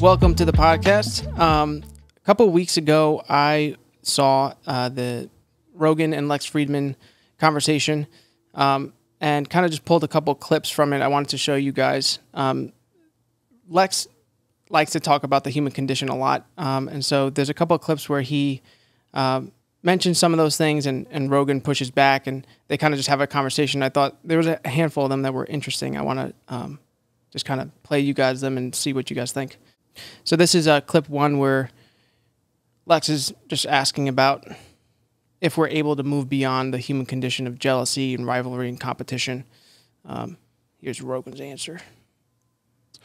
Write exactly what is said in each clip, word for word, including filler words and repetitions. Welcome to the podcast. Um, a couple of weeks ago, I saw uh, the Rogan and Lex Fridman conversation um, and kind of just pulled a couple clips from it. I wanted to show you guys. Um, Lex likes to talk about the human condition a lot. Um, and so there's a couple of clips where he uh, mentions some of those things and, and Rogan pushes back and they kind of just have a conversation. I thought there was a handful of them that were interesting. I want to um, just kind of play you guys them and see what you guys think. So this is uh, clip one where Lex is just asking about if we're able to move beyond the human condition of jealousy and rivalry and competition. Um, here's Rogan's answer.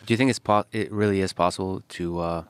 Do you think it's po it really is possible to uh,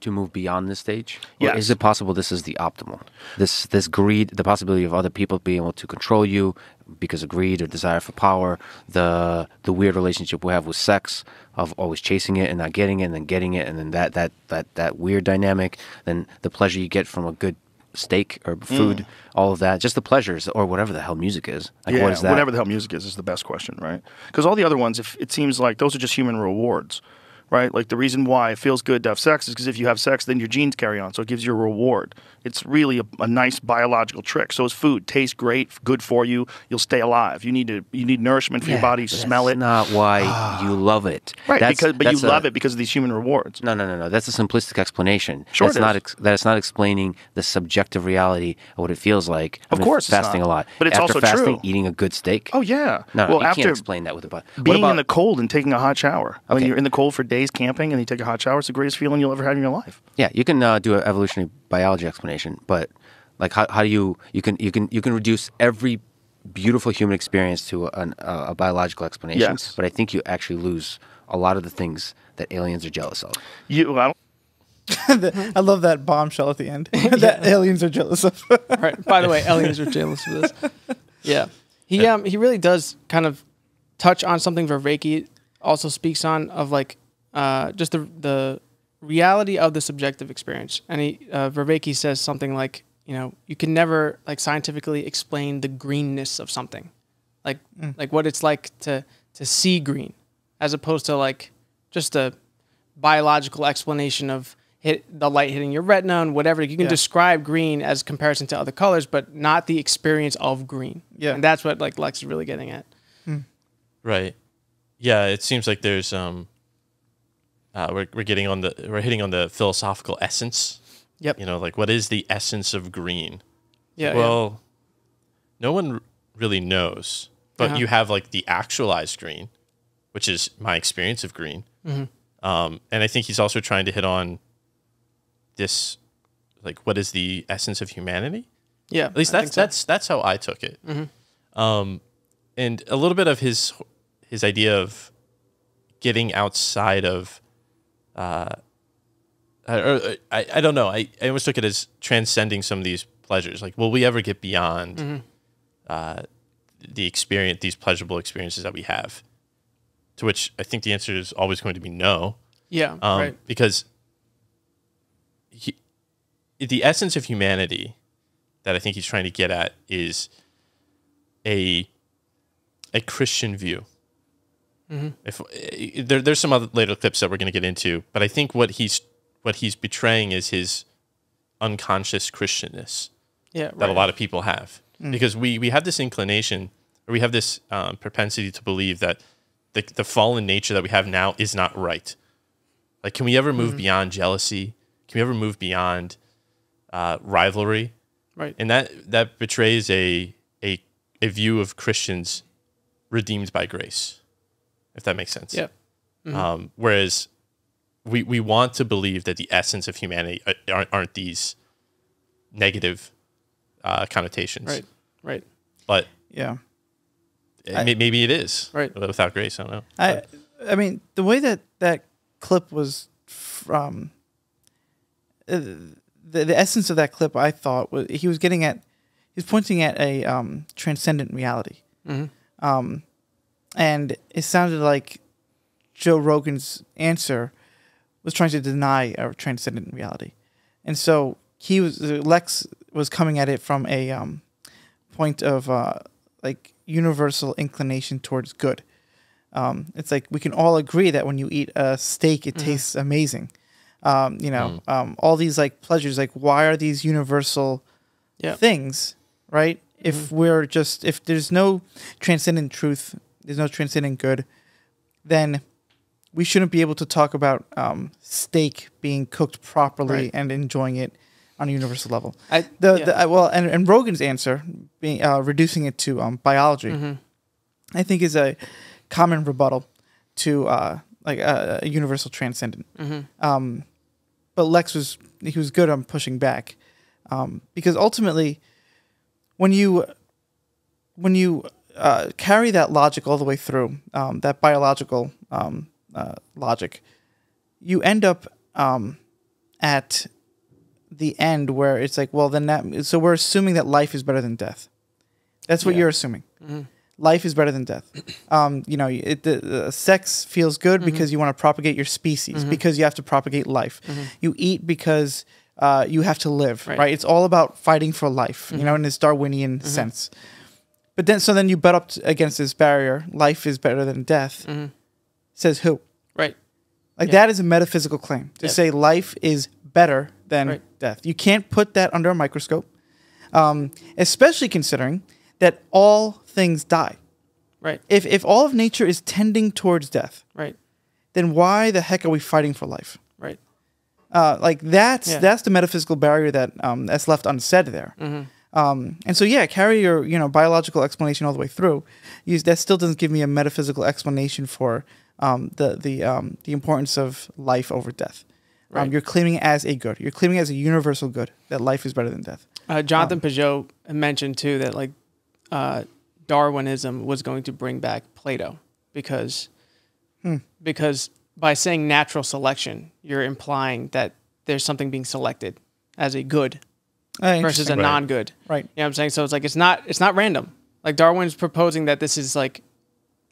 to move beyond this stage? Yeah. Is it possible this is the optimal? This this greed, the possibility of other people being able to control you because of greed or desire for power, the the weird relationship we have with sex of always chasing it and not getting it, and then getting it, and then that that that that weird dynamic, then the pleasure you get from a good steak or food, mm. all of that, just the pleasures or whatever the hell music is. Like, yeah, what is that? Whatever the hell music is is the best question, right? Because all the other ones, if it seems like those are just human rewards, right? Like the reason why it feels good to have sex is because if you have sex, then your genes carry on, so it gives you a reward. It's really a, a nice biological trick. So is food. Tastes great, good for you. You'll stay alive. You need to. You need nourishment for yeah, your body. Smell it. That's not why you love it, right? That's, because, but that's you a, love it because of these human rewards. No, no, no, no. That's a simplistic explanation. Sure, that's it not. Ex, that's not explaining the subjective reality of what it feels like. Of I mean, course, fasting it's not. a lot, but it's after also fasting, true. Eating a good steak. Oh yeah. No, well, you after can't explain that with a body. Being about, in the cold and taking a hot shower. Okay. When you're in the cold for days. Camping and you take a hot shower, it's the greatest feeling you'll ever have in your life. Yeah, you can uh, do an evolutionary biology explanation, but like how, how do you you can you can you can reduce every beautiful human experience to an, uh, a biological explanation. Yes. But I think you actually lose a lot of the things that aliens are jealous of. You, I, the, I love that bombshell at the end. That aliens are jealous of. Right. By the way, aliens are jealous of this. Yeah, he yeah. um he really does kind of touch on something Vervaeke also speaks on of like. Uh, just the, the reality of the subjective experience. And he, uh, Vervaeke says something like, you know, you can never like scientifically explain the greenness of something. Like, mm. like what it's like to, to see green as opposed to like just a biological explanation of hit, the light hitting your retina and whatever. You can yeah. describe green as comparison to other colors, but not the experience of green. Yeah. And that's what like Lex is really getting at. Mm. Right. Yeah. It seems like there's, um, Uh, we're we're getting on the we're hitting on the philosophical essence. Yep. You know, like what is the essence of green? Yeah. Well, yeah. no one really knows, but uh-huh. you have like the actualized green, which is my experience of green. Mm-hmm. Um, and I think he's also trying to hit on this, like what is the essence of humanity? Yeah. At least that's so. that's that's how I took it. Mm-hmm. Um, and a little bit of his his idea of getting outside of Uh, I, I, I don't know. I, I always took it as transcending some of these pleasures. Like, will we ever get beyond mm-hmm. uh, the experience, these pleasurable experiences that we have? To which I think the answer is always going to be no. Yeah, um, right. Because he, the essence of humanity that I think he's trying to get at is a a Christian view. Mm-hmm. If there, there's some other later clips that we're going to get into, but I think what he's what he's betraying is his unconscious Christianness yeah, right. that a lot of people have, mm. because we we have this inclination, or we have this um, propensity to believe that the the fallen nature that we have now is not right. Like, can we ever move mm-hmm. beyond jealousy? Can we ever move beyond uh, rivalry? Right, and that that betrays a a a view of Christians redeemed by grace. If that makes sense. Yeah. Mm-hmm. um, whereas we we want to believe that the essence of humanity aren't, aren't these negative uh, connotations. Right. Right. But yeah, it, I, maybe it is. Right. Without grace, I don't know. I I mean the way that that clip was from uh, the the essence of that clip, I thought was he was getting at he was pointing at a um, transcendent reality. Mm-hmm. Um. And it sounded like Joe Rogan's answer was trying to deny our transcendent reality, and so he was Lex was coming at it from a um, point of uh, like universal inclination towards good, Um, it's like we can all agree that when you eat a steak, it mm-hmm. tastes amazing. Um, you know, mm. um, all these like pleasures, like why are these universal yeah. things, right? Mm-hmm. If we're just, if there's no transcendent truth, there's no transcendent good, then we shouldn't be able to talk about um, steak being cooked properly right. and enjoying it on a universal level. I, the, yeah. the, I, well, and, and Rogan's answer, being, uh, reducing it to um, biology, mm-hmm. I think is a common rebuttal to uh, like a, a universal transcendent. Mm-hmm. um, but Lex was, he was good on pushing back um, because ultimately when you, when you uh, carry that logic all the way through, um, that biological um, uh, logic, you end up um, at the end where it's like, well, then that, so we're assuming that life is better than death. That's what yeah. you're assuming. Mm-hmm. Life is better than death. Um, you know, it, the, the sex feels good mm-hmm. because you want to propagate your species, mm-hmm. because you have to propagate life. Mm-hmm. You eat because uh, you have to live, right. right? It's all about fighting for life, mm-hmm. you know, in this Darwinian mm-hmm. sense. But then, so then you butt up against this barrier, life is better than death, mm-hmm. says who? Right. Like yeah. that is a metaphysical claim, to yeah. say life is better than right. death. You can't put that under a microscope, um, especially considering that all things die. Right. If, if all of nature is tending towards death, right, then why the heck are we fighting for life? Right. Uh, like that's yeah. that's the metaphysical barrier that um, that's left unsaid there. Mm-hmm. um, and so yeah, carry your you know biological explanation all the way through. You, that still doesn't give me a metaphysical explanation for um, the the um, the importance of life over death. Right. Um, you're claiming as a good. You're claiming as a universal good that life is better than death. Uh, Jonathan um, Pajot mentioned too that like. Uh, Darwinism was going to bring back Plato because hmm. because by saying natural selection, you're implying that there's something being selected as a good oh, versus a right. non-good. Right. You know what I'm saying? So it's like it's not it's not random. Like Darwin's proposing that this is like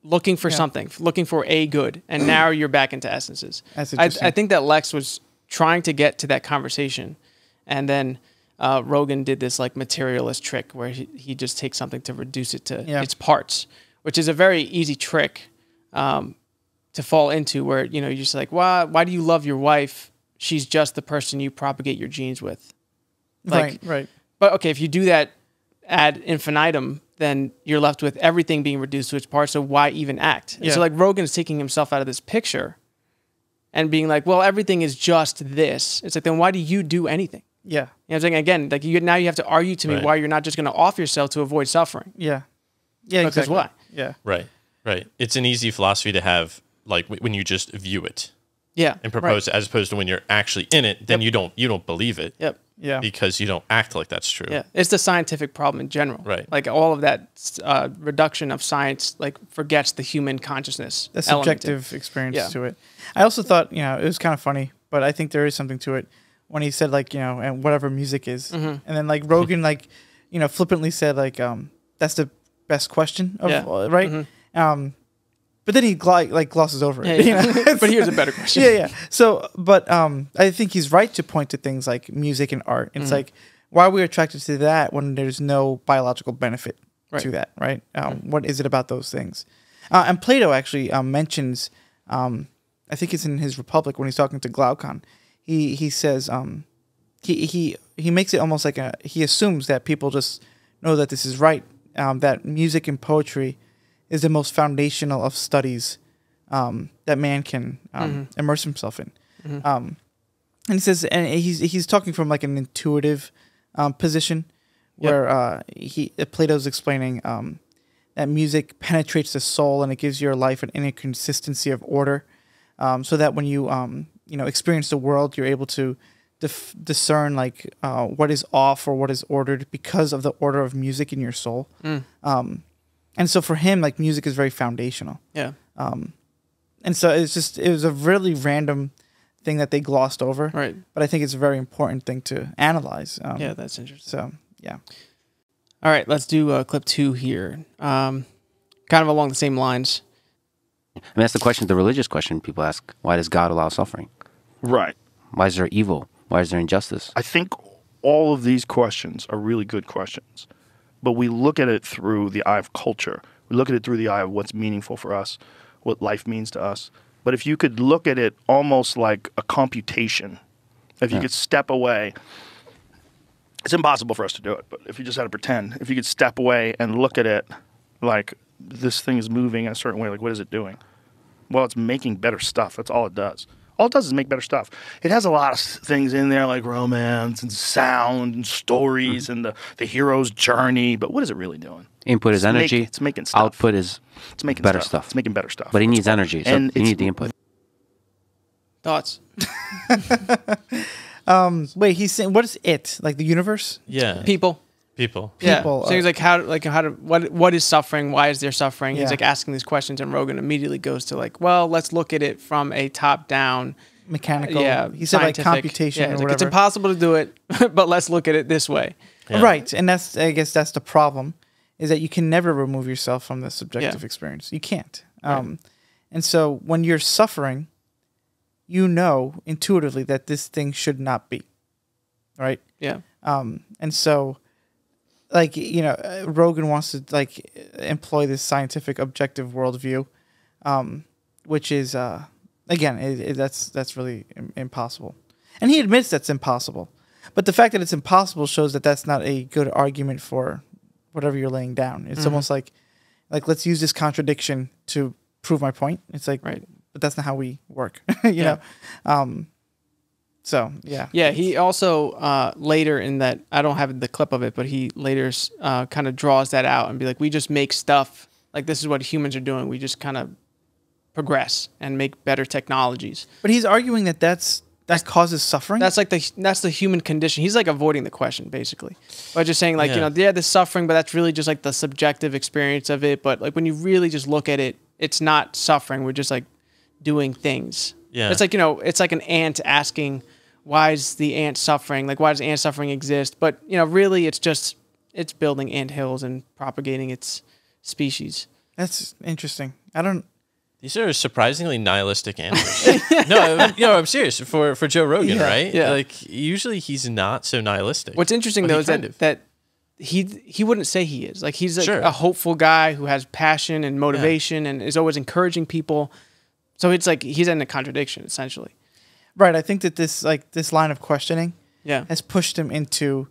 looking for yeah. something, looking for a good, and now you're back into essences. That's interesting. I, I think that Lex was trying to get to that conversation, and then Uh, Rogan did this like materialist trick where he, he just takes something to reduce it to yeah. its parts, which is a very easy trick um, to fall into where, you know, you're just like, why, why do you love your wife? She's just the person you propagate your genes with. Like, right, right. But okay, if you do that ad infinitum, then you're left with everything being reduced to its parts, so why even act? Yeah. So like Rogan's taking himself out of this picture and being like, well, everything is just this. It's like, then why do you do anything? Yeah, you know what I'm saying? Again, like you now you have to argue to me right. why you're not just going to off yourself to avoid suffering. Yeah, yeah, because exactly. why? Yeah, right, right. It's an easy philosophy to have, like when you just view it. Yeah, and propose right. it, as opposed to when you're actually in it, then yep. you don't you don't believe it. Yep. Yeah, because you don't act like that's true. Yeah, it's the scientific problem in general. Right, like all of that uh, reduction of science, like forgets the human consciousness, the subjective experience yeah. to it. I also thought you know it was kind of funny, but I think there is something to it. When he said like you know and whatever music is, mm-hmm. and then like Rogan like you know flippantly said like um that's the best question of yeah. all, right mm-hmm. um but then he gl like glosses over it yeah, yeah. You know? But here's a better question yeah yeah so but um I think he's right to point to things like music and art. It's mm-hmm. like why are we attracted to that when there's no biological benefit right. to that right um mm-hmm. what is it about those things uh, and Plato actually um, mentions um I think it's in his Republic when he's talking to Glaucon. He he says um, he he he makes it almost like a he assumes that people just know that this is right, um, that music and poetry is the most foundational of studies um, that man can um, mm-hmm. immerse himself in, mm-hmm. um, and he says and he's he's talking from like an intuitive um, position where yep. uh, he Plato's explaining um, that music penetrates the soul and it gives your life an inner consistency of order, um, so that when you um, you know, experience the world, you're able to dif discern like uh, what is off or what is ordered because of the order of music in your soul. Mm. Um, and so for him, like music is very foundational. Yeah. Um, and so it's just, it was a really random thing that they glossed over. Right. But I think it's a very important thing to analyze. Um, yeah, that's interesting. So, yeah. All right, let's do uh, clip two here. Um, kind of along the same lines. I mean, that's the question, the religious question people ask. Why does God allow suffering? Right. Why is there evil? Why is there injustice? I think all of these questions are really good questions, but we look at it through the eye of culture. We look at it through the eye of what's meaningful for us, what life means to us. But if you could look at it almost like a computation, if you yeah. could step away, it's impossible for us to do it, but if you just had to pretend, if you could step away and look at it like this thing is moving in a certain way, like what is it doing? Well, it's making better stuff. That's all it does. All it does is make better stuff. It has a lot of things in there like romance and sound and stories mm-hmm. and the, the hero's journey, but what is it really doing? Input it's is energy. Make, it's making stuff. Output is it's making better stuff. stuff. It's making better stuff. But it needs energy, so and you need the input. Thoughts? um, wait, he's saying, what is it? Like the universe? Yeah. People. People. Yeah. People. So he's like, how, like, how do, what, what is suffering? Why is there suffering? Yeah. He's like asking these questions, and Rogan immediately goes to like, well, let's look at it from a top-down, mechanical. Yeah. He said like computation. Yeah, or like, whatever. It's impossible to do it, but let's look at it this way. Yeah. Right, and that's, I guess, that's the problem, is that you can never remove yourself from the subjective yeah. experience. You can't. Um, right. And so when you're suffering, you know intuitively that this thing should not be, right? Yeah. Um, and so. Like, you know, Rogan wants to, like, employ this scientific objective worldview, um, which is, uh, again, it, it, that's that's really impossible. And he admits that's impossible. But the fact that it's impossible shows that that's not a good argument for whatever you're laying down. It's mm-hmm. almost like, like, let's use this contradiction to prove my point. It's like, right. but that's not how we work, you yeah. know? Um So, yeah. Yeah, he also, uh, later in that, I don't have the clip of it, but he later uh, kind of draws that out and be like, we just make stuff, like this is what humans are doing. We just kind of progress and make better technologies. But he's arguing that that's, that causes suffering? That's like the, that's the human condition. He's like avoiding the question, basically. By just saying like, yeah. you know, yeah, there's suffering, but that's really just like the subjective experience of it. But like when you really just look at it, it's not suffering. We're just like doing things. Yeah. It's like, you know, it's like an ant asking, why is the ant suffering? Like, why does ant suffering exist? But, you know, really it's just, it's building ant hills and propagating its species. That's interesting. I don't... These are surprisingly nihilistic animals. no, you know, I'm serious. For for Joe Rogan, yeah, right? Yeah. Like, usually he's not so nihilistic. What's interesting, well, though, is that, of... that he he wouldn't say he is. Like, he's like sure. a hopeful guy who has passion and motivation yeah. and is always encouraging people. So it's like he's in a contradiction, essentially. Right. I think that this like this line of questioning yeah. has pushed him into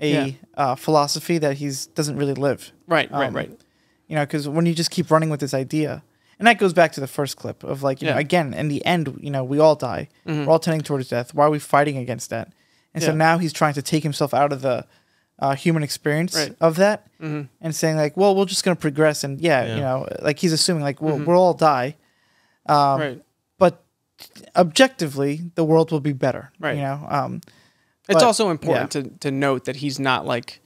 a yeah. uh, philosophy that he doesn't really live. Right, um, right, right. You know, because when you just keep running with this idea, and that goes back to the first clip of like, you yeah. know, again, in the end, you know, we all die. Mm-hmm. We're all tending towards death. Why are we fighting against that? And yeah. so now he's trying to take himself out of the uh, human experience right. of that mm-hmm. and saying like, well, we're just going to progress. And yeah, yeah, you know, like he's assuming like we'll, mm-hmm. we'll all die. Um, right. But objectively, the world will be better. Right. You know. Um, it's but, also important yeah. to to note that he's not like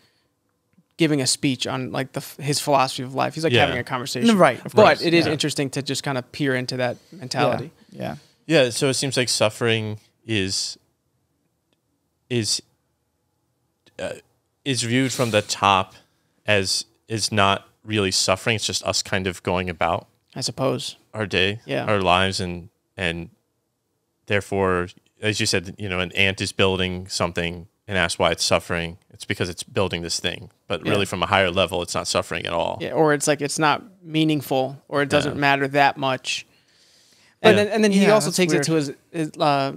giving a speech on like the his philosophy of life. He's like yeah. having a conversation. Right. Of but course. it is yeah. interesting to just kind of peer into that mentality. Yeah. yeah. Yeah. So it seems like suffering is is uh, is viewed from the top as is not really suffering. It's just us kind of going about. I suppose. Our day, yeah. our lives, and and therefore, as you said, you know, an ant is building something and asks why it's suffering. It's because it's building this thing. But yeah. really from a higher level, it's not suffering at all. Yeah, or it's like it's not meaningful or it doesn't yeah. matter that much. And yeah. then, and then he yeah, also takes weird. it to his his, uh,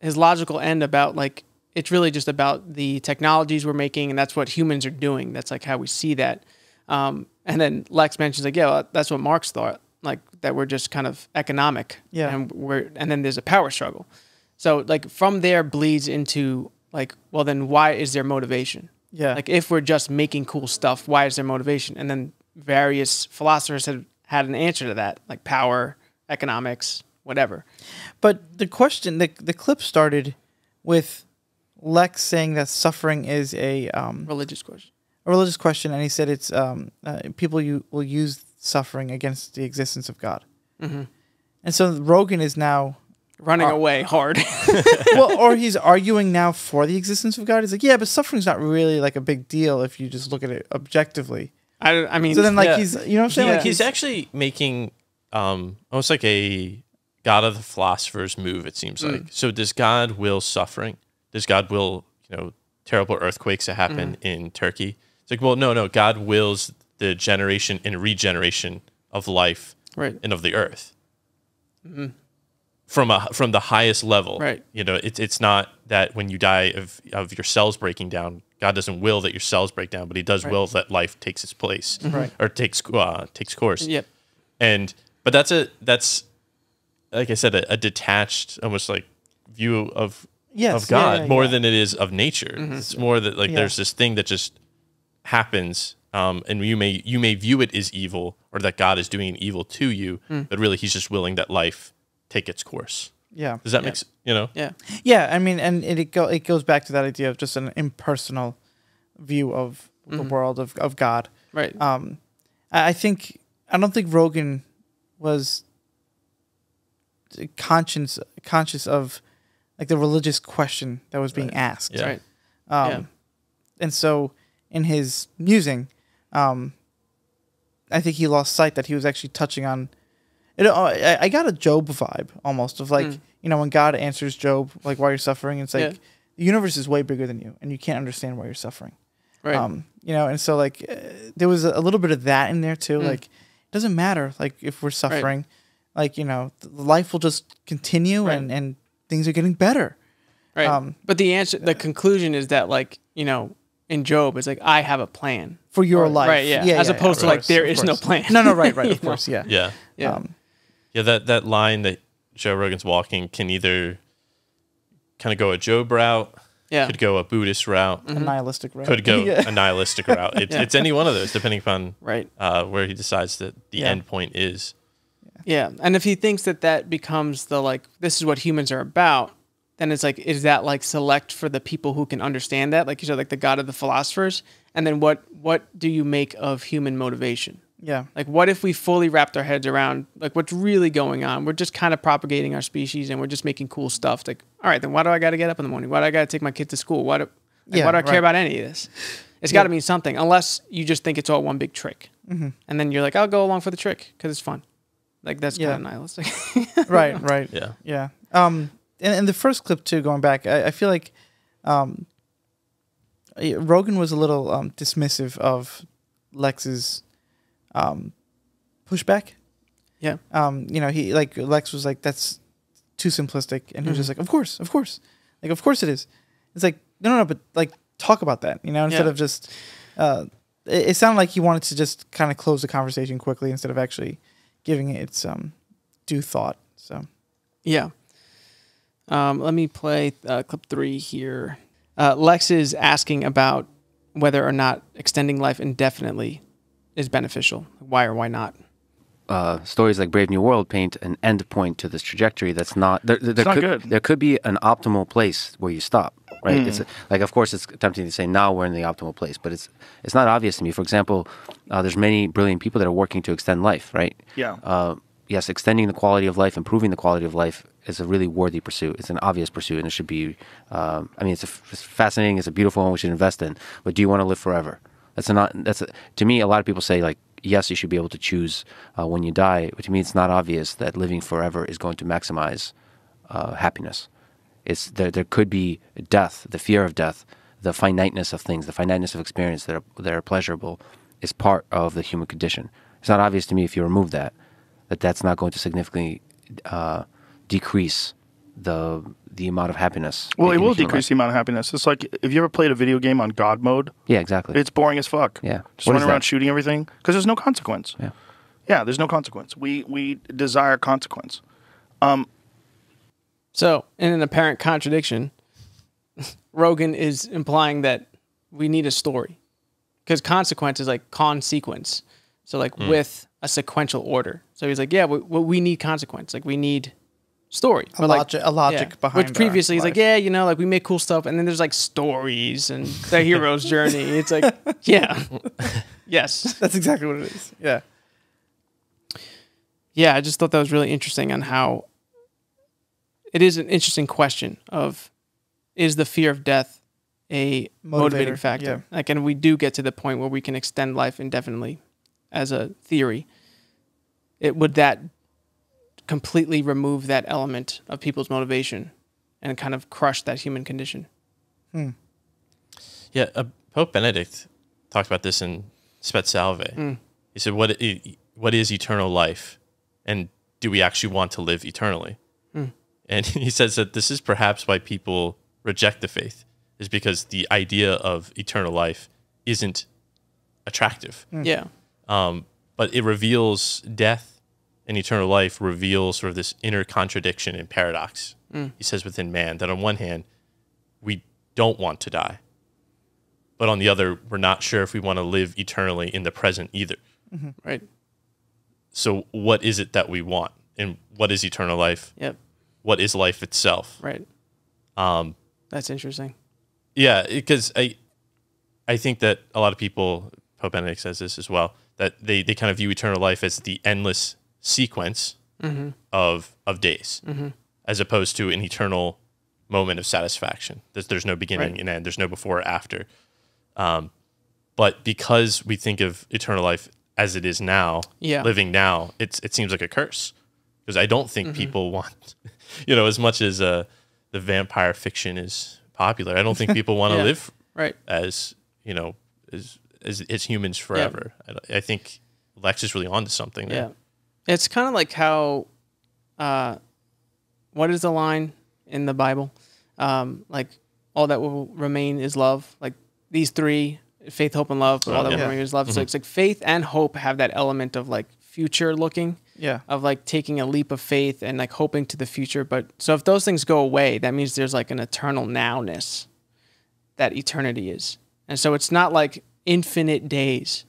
his logical end about like, it's really just about the technologies we're making and that's what humans are doing. That's like how we see that. Um, and then Lex mentions like, yeah, well, that's what Marx thought. Like that we're just kind of economic yeah. and we're, and then there's a power struggle. So like from there bleeds into like, well then why is there motivation? Yeah. Like if we're just making cool stuff, why is there motivation? And then various philosophers have had an answer to that, like power, economics, whatever. But the question, the, the clip started with Lex saying that suffering is a... Um, religious question. A religious question. And he said it's um, uh, people you will use... suffering against the existence of God. Mm-hmm. And so Rogan is now... running ar- away hard. Well, or he's arguing now for the existence of God. He's like, yeah, but suffering's not really like a big deal if you just look at it objectively. I, I mean... So then like yeah. he's... You know what I'm saying? Yeah. Like, he's, he's actually making um, almost like a God of the philosophers move, it seems mm. like. So does God will suffering? Does God will, you know, terrible earthquakes that happen mm. in Turkey? It's like, well, no, no. God wills... the generation and regeneration of life right, and of the earth. Mm-hmm. From a from the highest level, right? You know, it's it's not that when you die of of your cells breaking down, God doesn't will that your cells break down, but He does right. will that life takes its place, right, or takes uh, takes course. Yep. And but that's a that's like I said, a, a detached, almost like view of yes, of God yeah, yeah, more yeah. than it is of nature. Mm-hmm. It's more that like yeah. there's this thing that just happens. Um, and you may you may view it as evil, or that God is doing evil to you, mm. but really He's just willing that life take its course. Yeah. Does that yeah. make sense? You know. Yeah. Yeah. I mean, and it it, go, it goes back to that idea of just an impersonal view of mm-hmm. the world of of God. Right. Um, I think I don't think Rogan was conscious conscious of like the religious question that was being right. asked. Yeah. Right. Um, yeah. And so in his musing. Um, I think he lost sight that he was actually touching on. It, I, I got a Job vibe almost of like mm. you know when God answers Job like why you're suffering. It's like yeah. the universe is way bigger than you, and you can't understand why you're suffering. Right. Um, you know, and so like uh, there was a little bit of that in there too. Mm. Like it doesn't matter like if we're suffering, right. like you know life will just continue right. and and things are getting better. Right. Um, but the answer, the conclusion is that like you know. In Job, it's like, I have a plan. For your life. Right, yeah. yeah As yeah, opposed yeah, to like, course, there is no plan. No, no, right, right, of course, yeah. Yeah. Yeah. Um, yeah, that, that line that Joe Rogan's walking can either kind of go a Job route, yeah. could go a Buddhist route. Mm-hmm. A nihilistic route. Could go yeah. a nihilistic route. It, yeah. It's any one of those, depending upon right. uh, where he decides that the yeah. end point is. Yeah. yeah, and if he thinks that that becomes the, like, this is what humans are about, then it's like, is that like select for the people who can understand that? Like you said, like the God of the philosophers. And then what what do you make of human motivation? Yeah. Like what if we fully wrapped our heads around like what's really going on? We're just kind of propagating our species and we're just making cool stuff. Like, all right, then why do I got to get up in the morning? Why do I got to take my kid to school? Why do, like, yeah, why do I care right. about any of this? It's got to yeah. mean something, unless you just think it's all one big trick. Mm-hmm. And then you're like, I'll go along for the trick because it's fun. Like that's yeah. kind of nihilistic. right, right. Yeah. Yeah. Um, And in the first clip, too, going back, I, I feel like um, Rogan was a little um, dismissive of Lex's um, pushback. Yeah. Um, you know, he like Lex was like, that's too simplistic. And mm-hmm. he was just like, of course, of course. Like, of course it is. It's like, no, no, no, but like, talk about that, you know, instead yeah. of just, uh, it, it sounded like he wanted to just kind of close the conversation quickly instead of actually giving it its um, due thought. So, yeah. Um, let me play uh, clip three here. Uh, Lex is asking about whether or not extending life indefinitely is beneficial. Why or why not? Uh, stories like Brave New World paint an end point to this trajectory that's not... There, there, there not could, good. There could be an optimal place where you stop, right? Mm. It's a, like, of course, it's tempting to say now we're in the optimal place, but it's it's not obvious to me. For example, uh, there's many brilliant people that are working to extend life, right? Yeah. Uh, yes, extending the quality of life, improving the quality of life is a really worthy pursuit. It's an obvious pursuit, and it should be, um, I mean, it's, a, it's fascinating, it's a beautiful one we should invest in, but do you want to live forever? That's not, that's a, to me, a lot of people say, like, yes, you should be able to choose uh, when you die, but to me, it's not obvious that living forever is going to maximize uh, happiness. It's, there, there could be death, the fear of death, the finiteness of things, the finiteness of experience that are, that are pleasurable is part of the human condition. It's not obvious to me if you remove that. that that's not going to significantly uh, decrease the the amount of happiness. Well, it will decrease life. The amount of happiness. It's like, have you ever played a video game on God mode? Yeah, exactly. It's boring as fuck. Yeah. Just running around that? shooting everything because there's no consequence. Yeah. Yeah, there's no consequence. We we desire consequence. Um. So, in an apparent contradiction, Rogan is implying that we need a story because consequence is like consequence. So, like mm. with... a sequential order. So he's like, yeah, we, we need consequence. Like, we need story. A, like, logic, a logic yeah. behind it. Which previously, he's life. like, yeah, you know, like, we make cool stuff, and then there's, like, stories and the hero's journey. It's like, yeah. yes. That's exactly what it is. Yeah. Yeah, I just thought that was really interesting on how it is an interesting question of, is the fear of death a motivator. motivating factor? Yeah. Like, and we do get to the point where we can extend life indefinitely. As a theory, it would that completely remove that element of people's motivation and kind of crush that human condition. Hmm. Yeah, uh, Pope Benedict talked about this in Spetsalve. Mm. He said, "What what is eternal life and do we actually want to live eternally? Mm. And he says that this is perhaps why people reject the faith, is because the idea of eternal life isn't attractive. Mm. Yeah. Um, but it reveals death, and eternal life reveals sort of this inner contradiction and paradox. Mm. He says within man that on one hand, we don't want to die, but on the other, we're not sure if we want to live eternally in the present either. Mm-hmm. Right. So what is it that we want, and what is eternal life? Yep. What is life itself? Right. Um, That's interesting. Yeah, because I, I think that a lot of people, Pope Benedict says this as well, that they, they kind of view eternal life as the endless sequence mm-hmm. of of days, mm-hmm. as opposed to an eternal moment of satisfaction. There's, there's no beginning right. and end. There's no before or after. Um, but because we think of eternal life as it is now, yeah. living now, it's, it seems like a curse, because I don't think mm-hmm. people want, you know, as much as uh, the vampire fiction is popular, I don't think people want to yeah. live right. as, you know, as, as, as humans forever. Yeah. I, I think Lex is really onto something there. Yeah. It's kind of like how, uh, what is the line in the Bible? Um, like, all that will remain is love. Like, these three, faith, hope, and love, but oh, all that yeah. is love. Mm-hmm. So it's like faith and hope have that element of like future looking, yeah, of like taking a leap of faith and like hoping to the future. But so if those things go away, that means there's like an eternal nowness that eternity is. And so it's not like infinite days.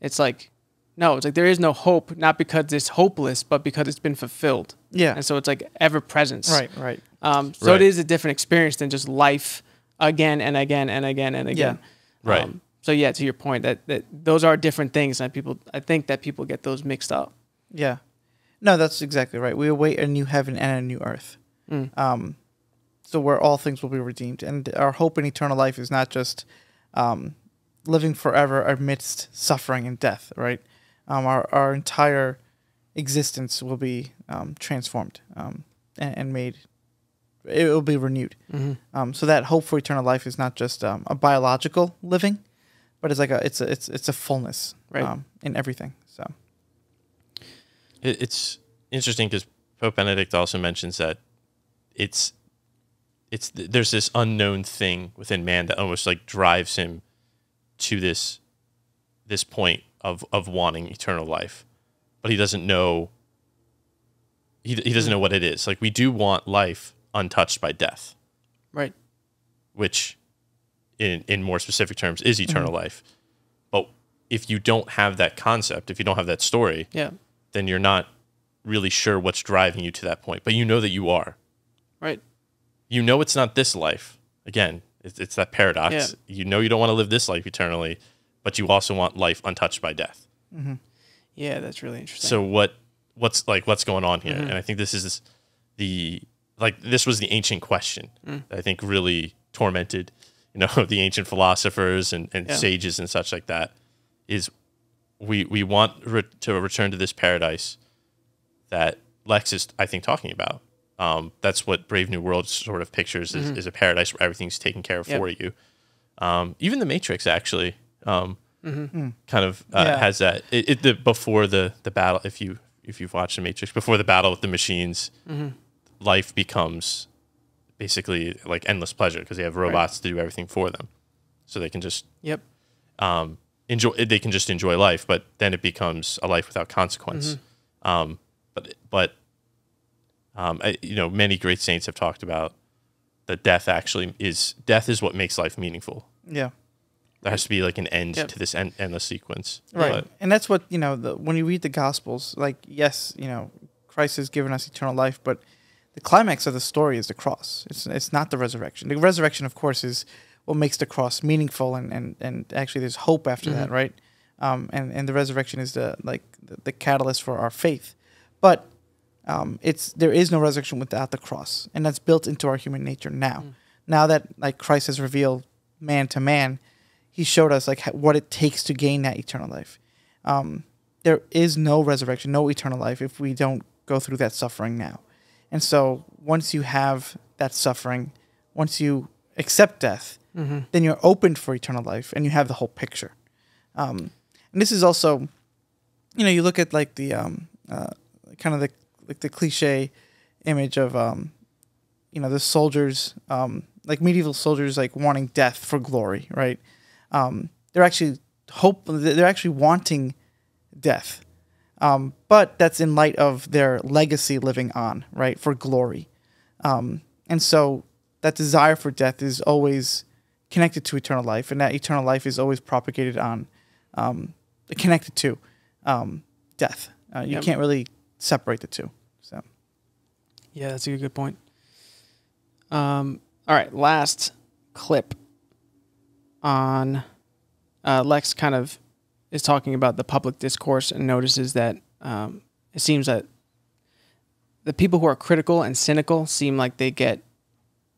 It's like, no, it's like there is no hope, not because it's hopeless, but because it's been fulfilled. Yeah. And so it's like ever presence. Right, right. Um, so right. it is a different experience than just life again and again and again and again. Yeah. Right. Um, so yeah, to your point, that, that those are different things, and people, I think that people get those mixed up. Yeah, no, that's exactly right. We await a new heaven and a new earth, mm. um, so where all things will be redeemed, and our hope in eternal life is not just um, living forever amidst suffering and death. Right, um, our our entire existence will be um, transformed um, and, and made. It will be renewed. Mm-hmm. um, so that hope for eternal life is not just um, a biological living, but it's like a it's a it's it's a fullness right. um, in everything. So it, it's interesting because Pope Benedict also mentions that it's it's there's this unknown thing within man that almost like drives him to this this point of of wanting eternal life, but he doesn't know he he doesn't know what it is. Like, we do want life untouched by death, right? Which, in in more specific terms, is eternal mm-hmm. life. But if you don't have that concept, if you don't have that story, yeah, then you're not really sure what's driving you to that point. But you know that you are, right? You know it's not this life. Again, it's, it's that paradox. Yeah. You know you don't want to live this life eternally, but you also want life untouched by death. Mm-hmm. Yeah, that's really interesting. So what what's like what's going on here? Mm-hmm. And I think this is this, the Like, this was the ancient question mm. that I think really tormented, you know, the ancient philosophers and, and yeah. sages and such like that, is we we want re to return to this paradise that Lex is, I think, talking about. Um, that's what Brave New World sort of pictures is, mm-hmm. is a paradise where everything's taken care of yep. for you. Um, even The Matrix, actually, um, mm-hmm. kind of uh, yeah. has that. It, it the, Before the, the battle, if, you, if you've watched The Matrix, before the battle with the machines, mm-hmm. life becomes basically like endless pleasure, because they have robots right. to do everything for them, so they can just yep um, enjoy. They can just enjoy life, but then it becomes a life without consequence. Mm-hmm. um, but but um, I, you know, many great saints have talked about that death actually is death is what makes life meaningful. Yeah, there has to be like an end yep. to this en endless sequence, right? But, and that's what you know. The, when you read the Gospels, like yes, you know, Christ has given us eternal life, but the climax of the story is the cross. It's it's not the resurrection. The resurrection, of course, is what makes the cross meaningful, and and, and actually there's hope after mm-hmm. that, right? Um, and and the resurrection is the like the, the catalyst for our faith. But um, it's there is no resurrection without the cross, and that's built into our human nature now. Mm-hmm. Now that like Christ has revealed man to man, He showed us like what it takes to gain that eternal life. Um, there is no resurrection, no eternal life, if we don't go through that suffering now. And so once you have that suffering, once you accept death, mm-hmm. then you're opened for eternal life, and you have the whole picture. Um, and this is also, you know, you look at like the um, uh, kind of the like the cliche image of um, you know, the soldiers, um, like medieval soldiers, like wanting death for glory, right? Um, they're actually hope they're actually wanting death, um, but that's in light of their legacy living on, right, for glory, um, and so that desire for death is always connected to eternal life, and that eternal life is always propagated on, um, connected to um, death. Uh, you yep. can't really separate the two. So, yeah, that's a good point. Um, all right, last clip on uh, Lex kind of is talking about the public discourse and notices that um, it seems that the people who are critical and cynical seem like they get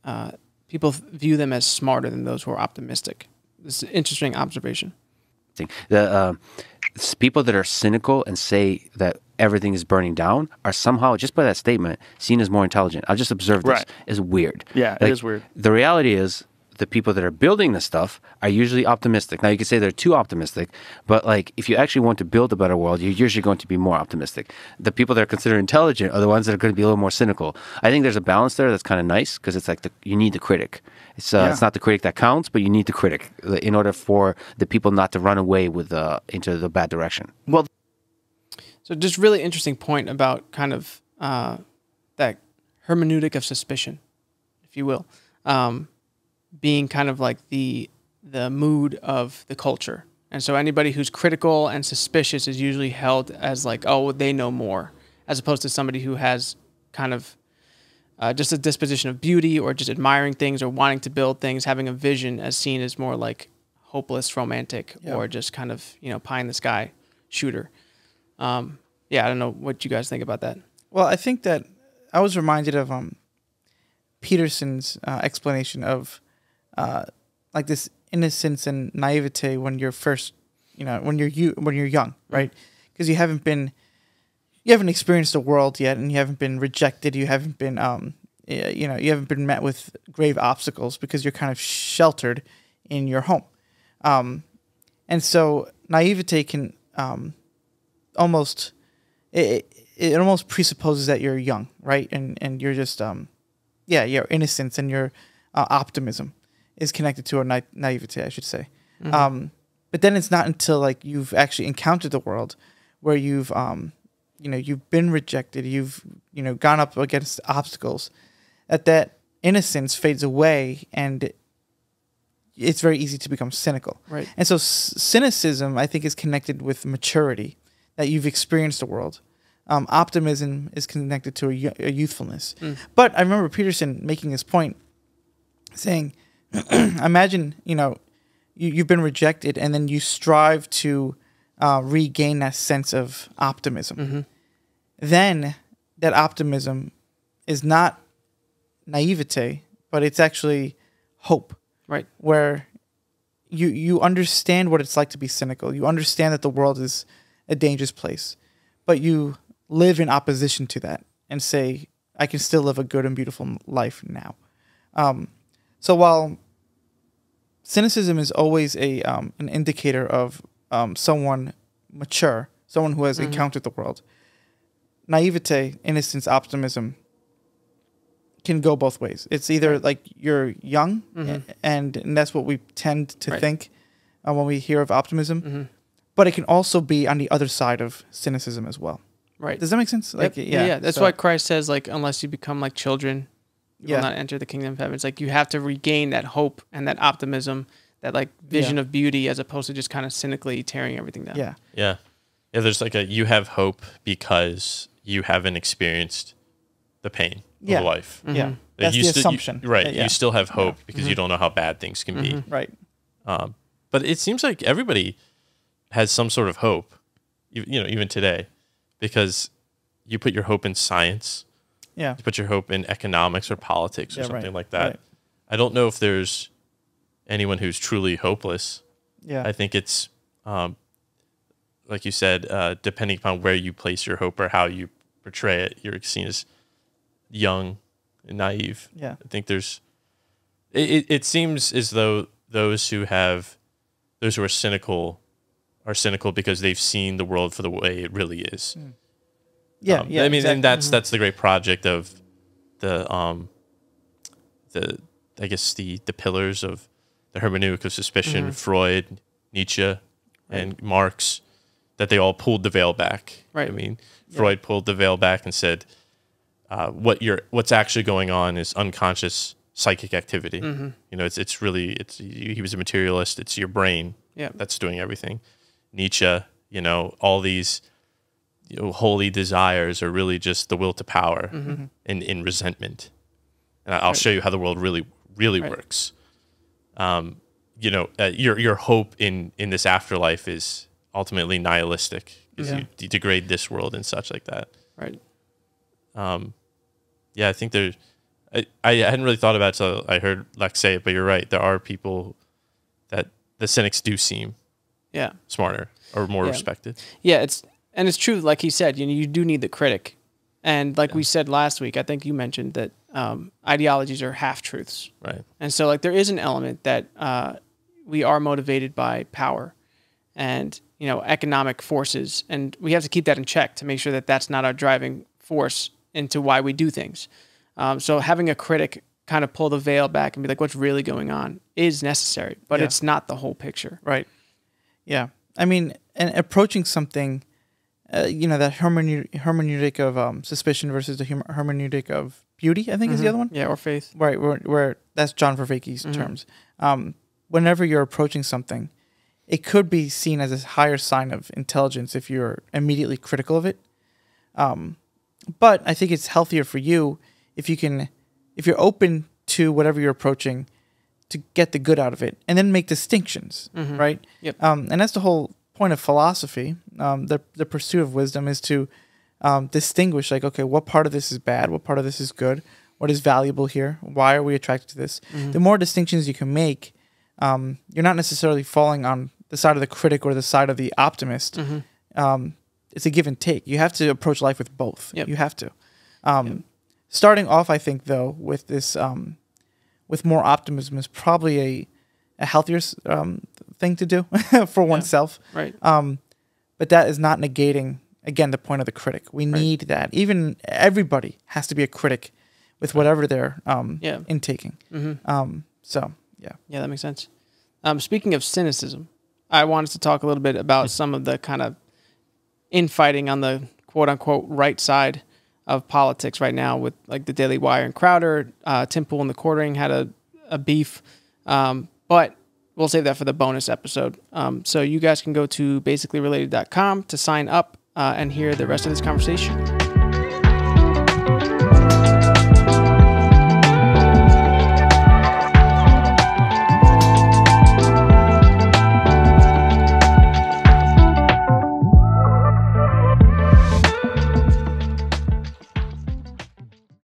uh, people view them as smarter than those who are optimistic. This is an interesting observation. The uh, people that are cynical and say that everything is burning down are somehow, just by that statement, seen as more intelligent. I've just observed this. Right. It's weird. Yeah, like, it is weird. The reality is the people that are building this stuff are usually optimistic. Now, you could say they're too optimistic, but like if you actually want to build a better world, you're usually going to be more optimistic. The people that are considered intelligent are the ones that are going to be a little more cynical. I think there's a balance there that's kind of nice, because it's like the, you need the critic. It's, uh, yeah. it's not the critic that counts, but you need the critic in order for the people not to run away with uh, into the bad direction. Well, so just really interesting point about kind of uh, that hermeneutic of suspicion, if you will. Um, being kind of like the the mood of the culture. And so anybody who's critical and suspicious is usually held as like, oh, they know more, as opposed to somebody who has kind of uh, just a disposition of beauty or just admiring things or wanting to build things, having a vision as seen as more like hopeless, romantic, yeah. or just kind of, you know, pie in the sky shooter. Um, yeah, I don't know what you guys think about that. Well, I think that I was reminded of um, Peterson's uh, explanation of Uh, like this innocence and naivete when you're first, you know, when you're you when you're young, right? Because you haven't been, you haven't experienced the world yet, and you haven't been rejected. You haven't been, um, you know, you haven't been met with grave obstacles because you're kind of sheltered in your home, um, and so naivete can um, almost it it almost presupposes that you're young, right? And and you're just um, yeah, your innocence and your uh, optimism is connected to a na naivete, I should say. Mm-hmm. Um, but then it's not until like you've actually encountered the world, where you've, um, you know, you've been rejected, you've, you know, gone up against obstacles, that that innocence fades away, and it's very easy to become cynical. Right. And so cynicism, I think, is connected with maturity, that you've experienced the world. Um, optimism is connected to a, a youthfulness. Mm. But I remember Peterson making this point, saying, imagine, you know, you, you've been rejected, and then you strive to uh, regain that sense of optimism. Mm-hmm. Then that optimism is not naivete, but it's actually hope. Right. Where you, you understand what it's like to be cynical. You understand that the world is a dangerous place, but you live in opposition to that and say, I can still live a good and beautiful life now. Um, so while cynicism is always a um, an indicator of um, someone mature, someone who has mm-hmm. encountered the world, naivete, innocence, optimism can go both ways. It's either like you're young, mm-hmm. and, and that's what we tend to right. think uh, when we hear of optimism, mm-hmm. but it can also be on the other side of cynicism as well. Right? Does that make sense? Like, yep. yeah, yeah. That's so. why Christ says, like, unless you become like children, you yeah. will not enter the kingdom of heaven. It's like you have to regain that hope and that optimism, that like vision yeah. of beauty, as opposed to just kind of cynically tearing everything down. Yeah. Yeah. Yeah. There's like a, you have hope because you haven't experienced the pain yeah. of life. Mm-hmm. Yeah. That's you the assumption. You, right. Yeah. You still have hope yeah. because mm-hmm. you don't know how bad things can mm-hmm. be. Right. Um, but it seems like everybody has some sort of hope, you, you know, even today, because you put your hope in science. Yeah. You put your hope in economics or politics or yeah, something right. like that. Right. I don't know if there's anyone who's truly hopeless. Yeah. I think it's, um, like you said, uh, depending upon where you place your hope or how you portray it, you're seen as young and naive. Yeah. I think there's, it, it, it seems as though those who have, those who are cynical are cynical because they've seen the world for the way it really is. Mm. Yeah, um, yeah. I mean, exactly. And that's mm-hmm. that's the great project of the um, the I guess the the pillars of the hermeneutic of suspicion: mm-hmm. Freud, Nietzsche, right. and Marx. That they all pulled the veil back. Right. I mean, yeah. Freud pulled the veil back and said, uh, "What you're, what's actually going on is unconscious psychic activity. Mm-hmm. You know, it's it's really it's he was a materialist. It's your brain yeah. that's doing everything." Nietzsche, you know, all these you know, holy desires are really just the will to power mm-hmm. and in resentment. And I'll right. show you how the world really, really right. works. Um, you know, uh, your your hope in in this afterlife is ultimately nihilistic because yeah. you de degrade this world and such like that. Right. Um, yeah, I think there's, I, I hadn't really thought about it until I heard Lex say it, but you're right. There are people that the cynics do seem yeah. smarter or more yeah. respected. Yeah, it's, and it's true. Like he said, you know, you do need the critic. And like yeah. we said last week, I think you mentioned that um, ideologies are half-truths. Right. And so like there is an element that uh, we are motivated by power and, you know, economic forces, and we have to keep that in check to make sure that that's not our driving force into why we do things. Um, so having a critic kind of pull the veil back and be like, what's really going on is necessary, but yeah. it's not the whole picture. Right. Yeah. I mean, and approaching something, uh, you know, that hermeneut hermeneutic of um, suspicion versus the hermeneutic of beauty, I think mm-hmm. is the other one. Yeah, or faith. Right, where, where that's John Vervaeke's mm-hmm. terms. Um, whenever you're approaching something, it could be seen as a higher sign of intelligence if you're immediately critical of it. Um, but I think it's healthier for you if you can, if you're open to whatever you're approaching, to get the good out of it and then make distinctions, mm-hmm. right? Yep. Um, and that's the whole point of philosophy. Um, the, the pursuit of wisdom is to um, distinguish, like, okay, what part of this is bad? What part of this is good? What is valuable here? Why are we attracted to this? Mm-hmm. The more distinctions you can make, um, you're not necessarily falling on the side of the critic or the side of the optimist. Mm-hmm. um, it's a give and take. You have to approach life with both. Yep. You have to. Um, yep. Starting off, I think, though, with this, um, with more optimism is probably a, a healthier um, thing to do for yeah. oneself. Right. Um, but that is not negating, again, the point of the critic. We right. need that. Even everybody has to be a critic with whatever they're um, yeah. intaking. Mm-hmm. um, so, yeah. Yeah, that makes sense. Um, speaking of cynicism, I wanted to talk a little bit about some of the kind of infighting on the quote-unquote right side of politics right now with, like, the Daily Wire and Crowder. Uh, Tim Pool and the Quartering had a, a beef, um, but we'll save that for the bonus episode. Um, so you guys can go to basically related dot com to sign up uh, and hear the rest of this conversation.